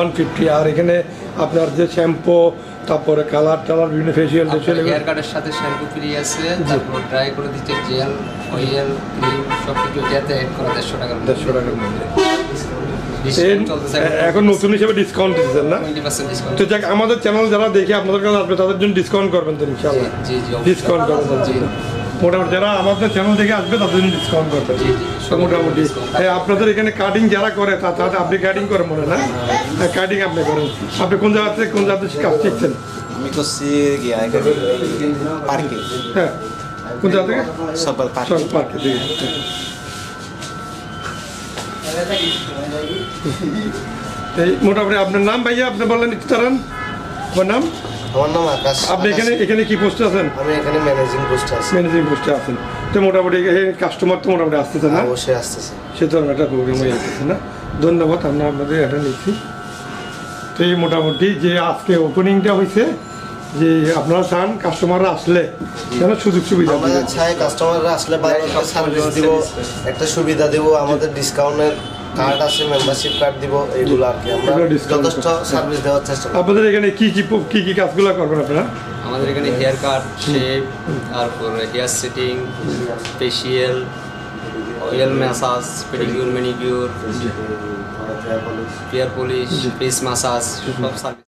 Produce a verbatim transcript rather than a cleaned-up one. one fifty আর এখানে আপনার যে শ্যাম্পু তারপরে কালার কালার বিভিন্ন ফেশিয়াল ফেশিয়াল হেয়ার কাটের সাথে শ্যাম্পু ফ্রি আছে, তারপর ড্রাই করে দিতে জেল অয়েল ক্রিম সব কিছু যেতে এড করে দেড়শো টাকার দেড়শো টাকার মধ্যে এখন নতুন হিসেবে ডিসকাউন্ট দিয়েছেন না টোয়েন্টি পার্সেন্ট। তো যাক আমাদের চ্যানেল যারা দেখে আপনাদের কাছে আসবে তাদের জন্য ডিসকাউন্ট করবেন তো ইনশাআল্লাহ? জি জি ডিসকাউন্ট করবেন জি মোটামুটি যারা আমাদের চ্যানেল থেকে আসবে তাদের জন্য ডিসকাউন্ট করবেন জি জি মোটামুটি। আপনাদের এখানে কাটিং যারা করে তাদের আপনি কাটিং করেন মনে না? কাটিং আপনি করেন, আপনি কোন জায়গা থেকে কোন জায়গা থেকে কাজ শিখছেন? আমি করছি পার্কে। হ্যাঁ কোন জায়গা থেকে? সবল পার্ক। সবল পার্কে থেকে এই মোটামুটি। আপনার নাম ভাইয়া আপনি বললেন ইফতারান, আপনার নাম? আমার নাম আকাশ। আপনি এখানে এখানে কি পোস্টে আছেন? আমি এখানে ম্যানেজিং পোস্টে আছি। ম্যানেজিং পোস্টে আছেন তো মোটামুটি কাস্টমার তো মোটামুটি আসতেছে না? অবশ্যই আসতেছে, সে তো একটা প্রবলেম হয়ে যাচ্ছে না। ধন্যবাদ, আমরা আপনাদের এটা নিচ্ছি। তো এই মোটামুটি যে আজকে ওপেনিংটা হয়েছে যে আপনারা চান কাস্টমাররা আসলে যেন সুযোগ সুবিধা, আমরা চাই কাস্টমাররা আসলে বাইরে সার্ভিস দিব, একটা সুবিধা দেব, আমাদের ডিসকাউন্টের কার্ড আছে, মেম্বারশিপ কার্ড দিব, এইগুলো আর কি আমরা যথেষ্ট সার্ভিস দেওয়ার চেষ্টা করি। আপনাদের এখানে কি কি কি কি কাজগুলো করবেন আপনারা? আমাদের এখানে হেয়ার কাট, শেভ, তারপরে hair setting, facial, oil massage, pedicure, manicure, hair polish, face massage সব সার্ভিস।